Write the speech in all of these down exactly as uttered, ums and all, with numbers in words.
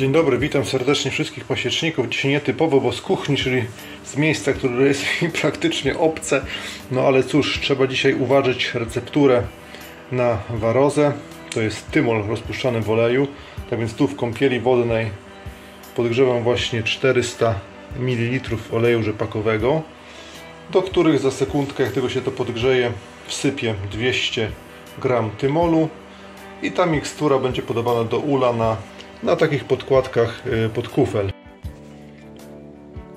Dzień dobry, witam serdecznie wszystkich pasieczników. Dzisiaj nietypowo, bo z kuchni, czyli z miejsca, które jest mi praktycznie obce. No ale cóż, trzeba dzisiaj uważyć recepturę na warozę. To jest tymol rozpuszczany w oleju. Tak więc tu w kąpieli wodnej podgrzewam właśnie czterysta mililitrów oleju rzepakowego, do których za sekundkę, jak tego się to podgrzeje, wsypię dwieście gramów tymolu i ta mikstura będzie podawana do ula na na takich podkładkach pod kufel.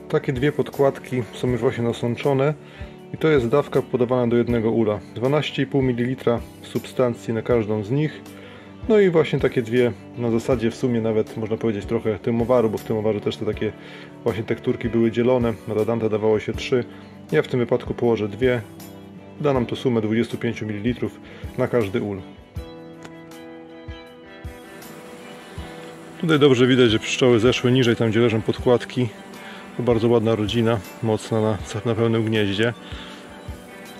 Takie dwie podkładki są już właśnie nasączone i to jest dawka podawana do jednego ula. dwanaście i pół mililitra substancji na każdą z nich. No i właśnie takie dwie, na zasadzie w sumie nawet można powiedzieć trochę Thymovaru, bo w Thymovarze też te takie właśnie tekturki były dzielone. Na Dadanta dawało się trzy. Ja w tym wypadku położę dwie. Da nam to sumę dwadzieścia pięć mililitrów na każdy ul. Tutaj dobrze widać, że pszczoły zeszły niżej, tam gdzie leżą podkładki. To bardzo ładna rodzina, mocna na, na pełnym gnieździe.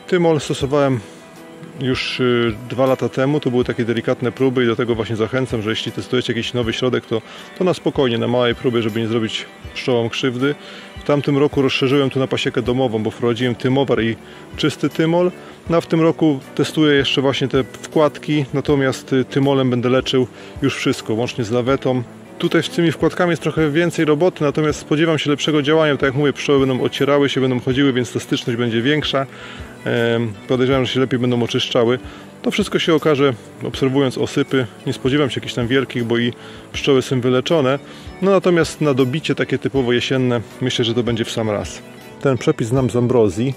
Tymol stosowałem już dwa lata temu, to były takie delikatne próby i do tego właśnie zachęcam, że jeśli testujecie jakiś nowy środek, to, to na spokojnie, na małej próbie, żeby nie zrobić pszczołom krzywdy. W tamtym roku rozszerzyłem tu na pasiekę domową, bo wprowadziłem Tymowar i czysty tymol. No a w tym roku testuję jeszcze właśnie te wkładki, natomiast tymolem będę leczył już wszystko, łącznie z lawetą. Tutaj z tymi wkładkami jest trochę więcej roboty, natomiast spodziewam się lepszego działania, bo tak jak mówię, pszczoły będą ocierały się, będą chodziły, więc ta styczność będzie większa. Podejrzewam, że się lepiej będą oczyszczały. To wszystko się okaże, obserwując osypy. Nie spodziewam się jakichś tam wielkich, bo i pszczoły są wyleczone. No natomiast na dobicie takie typowo jesienne, myślę, że to będzie w sam raz. Ten przepis znam z Ambrozji,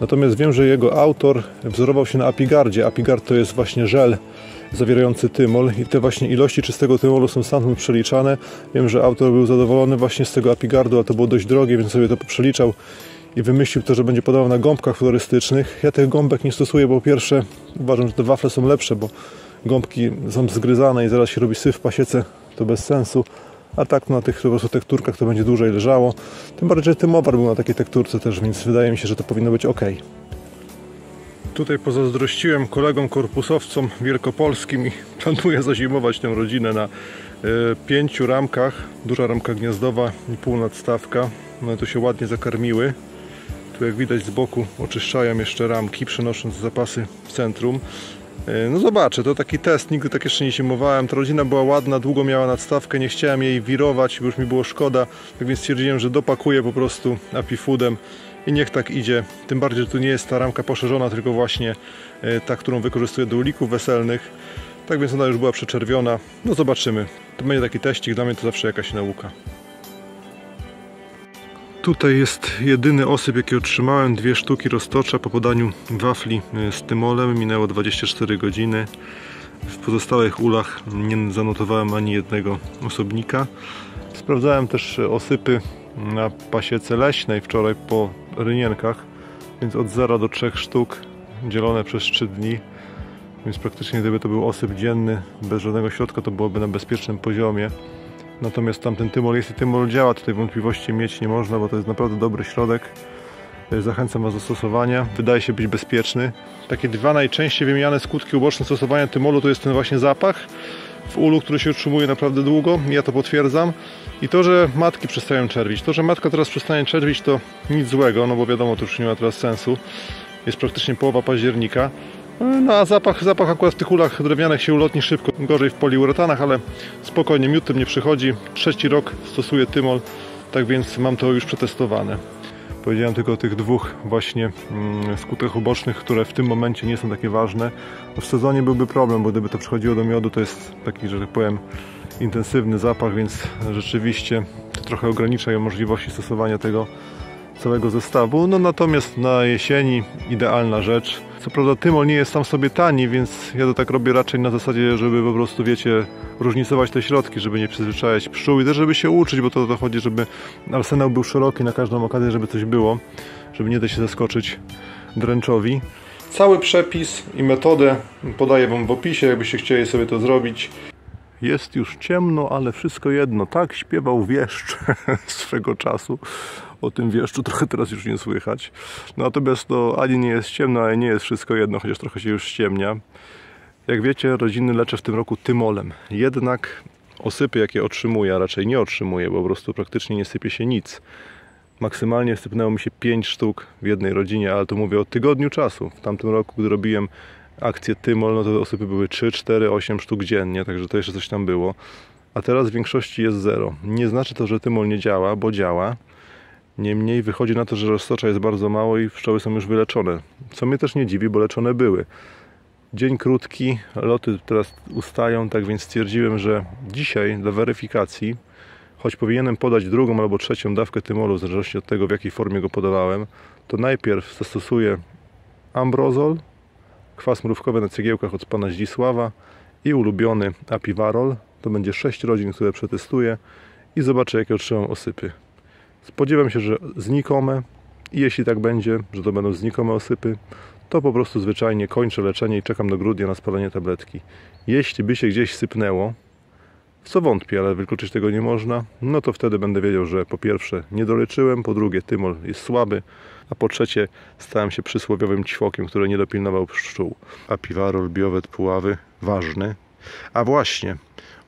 natomiast wiem, że jego autor wzorował się na Apigardzie. Apigard to jest właśnie żel zawierający tymol i te właśnie ilości czystego tymolu są stamtąd przeliczane. Wiem, że autor był zadowolony właśnie z tego Apigardu, a to było dość drogie, więc sobie to przeliczał i wymyślił to, że będzie podawał na gąbkach florystycznych. Ja tych gąbek nie stosuję, bo po pierwsze uważam, że te wafle są lepsze, bo gąbki są zgryzane i zaraz się robi syf w pasiece, to bez sensu. A tak na tych po prostu tekturkach to będzie dłużej leżało. Tym bardziej, że Tymowar był na takiej tekturce też, więc wydaje mi się, że to powinno być ok. Tutaj pozazdrościłem kolegom korpusowcom wielkopolskim i planuję zazimować tę rodzinę na y, pięciu ramkach. Duża ramka gniazdowa i pół nadstawka. One tu się ładnie zakarmiły. Tu jak widać z boku oczyszczają jeszcze ramki, przenosząc zapasy w centrum. No zobaczę, to taki test, nigdy tak jeszcze nie zimowałem. Ta rodzina była ładna, długo miała nadstawkę, nie chciałem jej wirować, bo już mi było szkoda. Tak więc stwierdziłem, że dopakuję po prostu apifoodem i niech tak idzie. Tym bardziej, że tu nie jest ta ramka poszerzona, tylko właśnie ta, którą wykorzystuję do ulików weselnych. Tak więc ona już była przeczerwiona. No zobaczymy. To będzie taki teścik, dla mnie to zawsze jakaś nauka. Tutaj jest jedyny osyp, jaki otrzymałem, dwie sztuki roztocza po podaniu wafli z tymolem. Minęło dwadzieścia cztery godziny. W pozostałych ulach nie zanotowałem ani jednego osobnika. Sprawdzałem też osypy na pasiece leśnej wczoraj po rynienkach, więc od zera do trzech sztuk dzielone przez trzy dni. Więc praktycznie gdyby to był osyp dzienny, bez żadnego środka, to byłoby na bezpiecznym poziomie. Natomiast tamten tymol jest i tymol działa, tutaj wątpliwości mieć nie można, bo to jest naprawdę dobry środek. Zachęcam Was do stosowania, wydaje się być bezpieczny. Takie dwa najczęściej wymieniane skutki uboczne stosowania tymolu to jest ten właśnie zapach w ulu, który się utrzymuje naprawdę długo, ja to potwierdzam. I to, że matki przestają czerwić. To, że matka teraz przestanie czerwić, to nic złego, no bo wiadomo, to już nie ma teraz sensu. Jest praktycznie połowa października. No a zapach, zapach akurat w tych ulach drewnianych się ulotni szybko, gorzej w poliuretanach, ale spokojnie, miód tym nie przychodzi. Trzeci rok stosuję tymol, tak więc mam to już przetestowane. Powiedziałem tylko o tych dwóch właśnie mm, skutkach ubocznych, które w tym momencie nie są takie ważne. W sezonie byłby problem, bo gdyby to przychodziło do miodu, to jest taki, że tak powiem, intensywny zapach, więc rzeczywiście to trochę ogranicza możliwości stosowania tego całego zestawu. No natomiast na jesieni idealna rzecz. Co prawda tymol nie jest sam sobie tani, więc ja to tak robię raczej na zasadzie, żeby po prostu, wiecie, różnicować te środki, żeby nie przyzwyczajać pszczół i też żeby się uczyć, bo to o to chodzi, żeby arsenał był szeroki na każdą okazję, żeby coś było, żeby nie dać się zaskoczyć dręczowi. Cały przepis i metodę podaję Wam w opisie, jakbyście chcieli sobie to zrobić. Jest już ciemno, ale wszystko jedno. Tak śpiewał wieszcz swego czasu. O tym wieszczu trochę teraz już nie słychać. Natomiast to ani nie jest ciemno, ani nie jest wszystko jedno, chociaż trochę się już ściemnia. Jak wiecie, rodziny leczę w tym roku tymolem. Jednak osypy, jakie otrzymuję, a raczej nie otrzymuję, bo po prostu praktycznie nie sypie się nic. Maksymalnie sypnęło mi się pięć sztuk w jednej rodzinie, ale to mówię o tygodniu czasu. W tamtym roku, gdy robiłem akcję Tymol, no to osypy były trzy, cztery, osiem sztuk dziennie, także to jeszcze coś tam było. A teraz w większości jest zero. Nie znaczy to, że Tymol nie działa, bo działa. Niemniej wychodzi na to, że roztocza jest bardzo mało i pszczoły są już wyleczone. Co mnie też nie dziwi, bo leczone były. Dzień krótki, loty teraz ustają, tak więc stwierdziłem, że dzisiaj dla weryfikacji, choć powinienem podać drugą albo trzecią dawkę Tymolu, w zależności od tego, w jakiej formie go podawałem, to najpierw zastosuję Ambrozol, kwas mrówkowy na cegiełkach od pana Zdzisława i ulubiony Apiwarol. To będzie sześć rodzin, które przetestuję i zobaczę, jakie otrzymam osypy. Spodziewam się, że znikome, i jeśli tak będzie, że to będą znikome osypy, to po prostu zwyczajnie kończę leczenie i czekam do grudnia na spalenie tabletki. Jeśli by się gdzieś sypnęło, w co wątpię, ale wykluczyć tego nie można, no to wtedy będę wiedział, że po pierwsze nie doleczyłem, po drugie Tymol jest słaby, a po trzecie stałem się przysłowiowym ćwokiem, który nie dopilnował pszczół. Apiwarol, biowet, Puławy, ważny. A właśnie,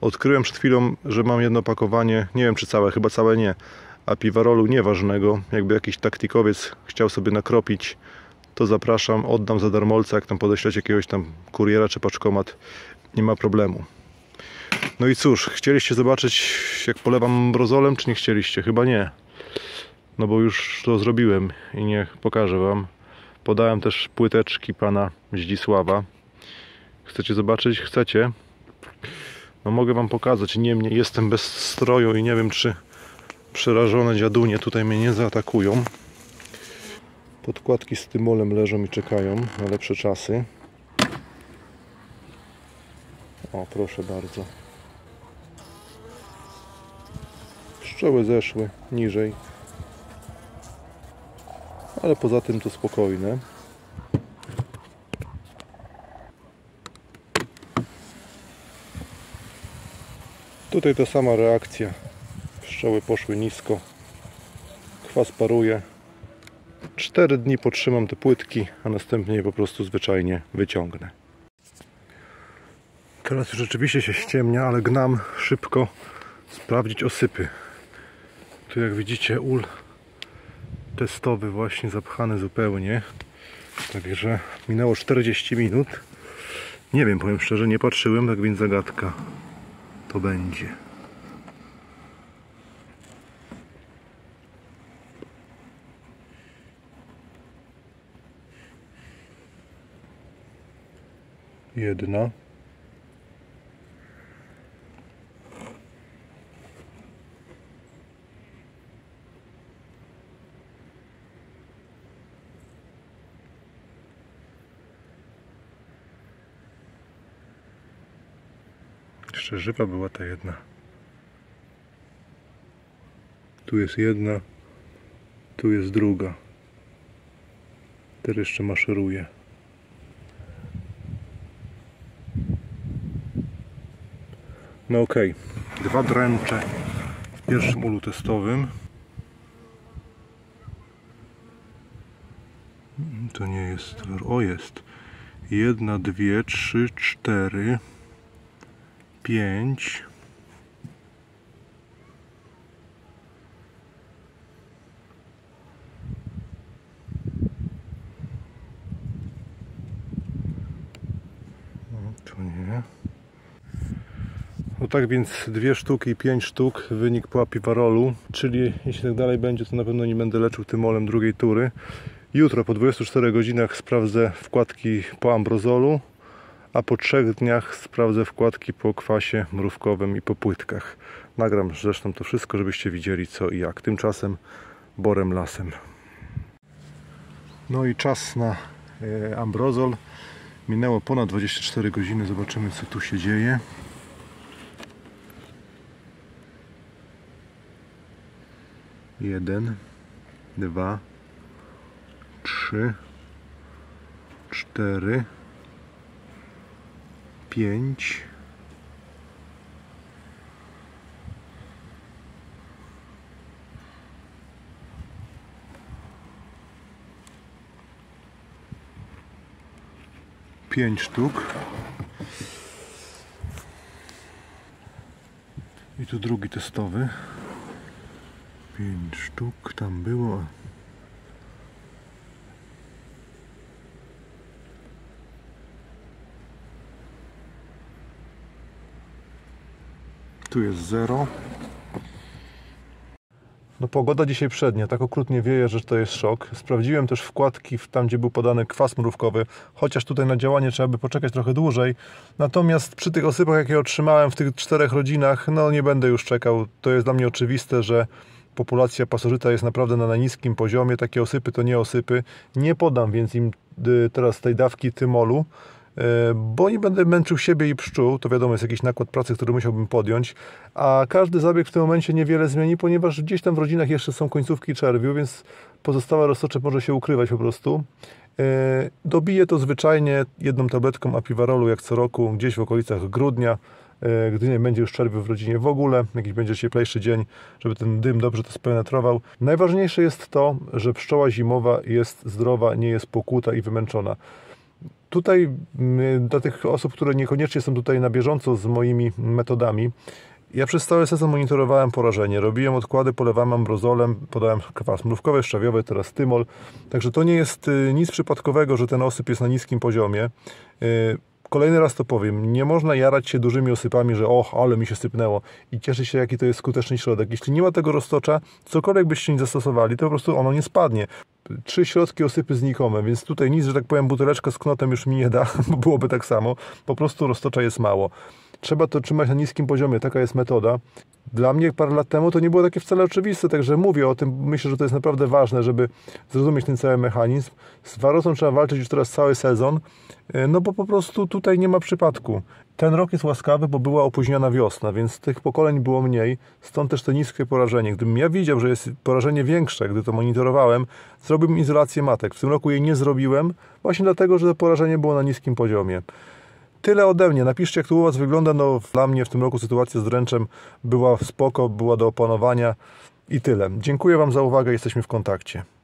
odkryłem przed chwilą, że mam jedno pakowanie, nie wiem czy całe, chyba całe nie, Apiwarolu nieważnego, jakby jakiś taktikowiec chciał sobie nakropić, to zapraszam, oddam za darmolca, jak tam podeślecie jakiegoś tam kuriera czy paczkomat, nie ma problemu. No i cóż, chcieliście zobaczyć, jak polewam ambrozolem, czy nie chcieliście? Chyba nie, no bo już to zrobiłem i nie pokażę wam. Podałem też płyteczki pana Zdzisława. Chcecie zobaczyć? Chcecie? No mogę wam pokazać, niemniej jestem bez stroju i nie wiem, czy przerażone dziadunie tutaj mnie nie zaatakują. Podkładki z Tymolem leżą i czekają na lepsze czasy. O, proszę bardzo. Pszczoły zeszły niżej. Ale poza tym to spokojne. Tutaj ta sama reakcja. Pszczoły poszły nisko. Kwas paruje. cztery dni potrzymam te płytki, a następnie je po prostu zwyczajnie wyciągnę. Teraz już rzeczywiście się ściemnia, ale gnam szybko sprawdzić osypy. Tu jak widzicie ul testowy właśnie zapchany zupełnie. Także minęło czterdzieści minut. Nie wiem, powiem szczerze, nie patrzyłem, tak więc zagadka to będzie. Jedna. Jeszcze żywa była ta jedna. Tu jest jedna, tu jest druga. Teraz jeszcze maszeruje. No okej, okay. Dwa dręcze w pierwszym ulu testowym. To nie jest, o jest. Jedna, dwie, trzy, cztery, pięć. To nie. No tak więc dwie sztuki i pięć sztuk wynik po apiwarolu, czyli jeśli tak dalej będzie, to na pewno nie będę leczył Tymolem drugiej tury. Jutro po dwudziestu czterech godzinach sprawdzę wkładki po ambrozolu, a po trzech dniach sprawdzę wkładki po kwasie mrówkowym i po płytkach. Nagram zresztą to wszystko, żebyście widzieli co i jak. Tymczasem borem lasem. No i czas na e, ambrozol. Minęło ponad dwadzieścia cztery godziny, zobaczymy co tu się dzieje. Jeden, dwa, trzy, cztery, pięć, pięć sztuk. I tu drugi testowy. Pięć sztuk tam było. Tu jest zero. No, pogoda dzisiaj przednia, tak okrutnie wieje, że to jest szok. Sprawdziłem też wkładki tam, gdzie był podany kwas mrówkowy, chociaż tutaj na działanie trzeba by poczekać trochę dłużej. Natomiast przy tych osypach, jakie otrzymałem w tych czterech rodzinach, no nie będę już czekał. To jest dla mnie oczywiste, że populacja pasożyta jest naprawdę na niskim poziomie. Takie osypy to nie osypy. Nie podam więc im teraz tej dawki Tymolu, bo nie będę męczył siebie i pszczół, to wiadomo, jest jakiś nakład pracy, który musiałbym podjąć, a każdy zabieg w tym momencie niewiele zmieni, ponieważ gdzieś tam w rodzinach jeszcze są końcówki czerwiu, więc pozostała roztocze może się ukrywać po prostu. Dobiję to zwyczajnie jedną tabletką Apiwarolu, jak co roku, gdzieś w okolicach grudnia, gdy nie będzie już czerwiu w rodzinie w ogóle, jakiś będzie cieplejszy dzień, żeby ten dym dobrze to spenetrował. Najważniejsze jest to, że pszczoła zimowa jest zdrowa, nie jest pokłuta i wymęczona. Tutaj dla tych osób, które niekoniecznie są tutaj na bieżąco z moimi metodami, ja przez cały sezon monitorowałem porażenie, robiłem odkłady, polewałem ambrozolem, podałem kwas mrówkowy, szczawiowy, teraz Tymol. Także to nie jest nic przypadkowego, że ten osyp jest na niskim poziomie. Kolejny raz to powiem, nie można jarać się dużymi osypami, że och, ale mi się sypnęło i cieszyć się, jaki to jest skuteczny środek. Jeśli nie ma tego roztocza, cokolwiek byście nie zastosowali, to po prostu ono nie spadnie. Trzy środki osypy znikome, więc tutaj nic, że tak powiem, buteleczka z knotem już mi nie da, bo byłoby tak samo. Po prostu roztocza jest mało. Trzeba to trzymać na niskim poziomie, taka jest metoda. Dla mnie parę lat temu to nie było takie wcale oczywiste, także mówię o tym, myślę, że to jest naprawdę ważne, żeby zrozumieć ten cały mechanizm. Z warosą trzeba walczyć już teraz cały sezon, no bo po prostu tutaj nie ma przypadku. Ten rok jest łaskawy, bo była opóźniona wiosna, więc tych pokoleń było mniej, stąd też to niskie porażenie. Gdybym ja widział, że jest porażenie większe, gdy to monitorowałem, zrobiłbym izolację matek. W tym roku jej nie zrobiłem, właśnie dlatego, że to porażenie było na niskim poziomie. Tyle ode mnie. Napiszcie, jak to u Was wygląda. No, dla mnie w tym roku sytuacja z dręczem była spoko, była do opanowania i tyle. Dziękuję Wam za uwagę, jesteśmy w kontakcie.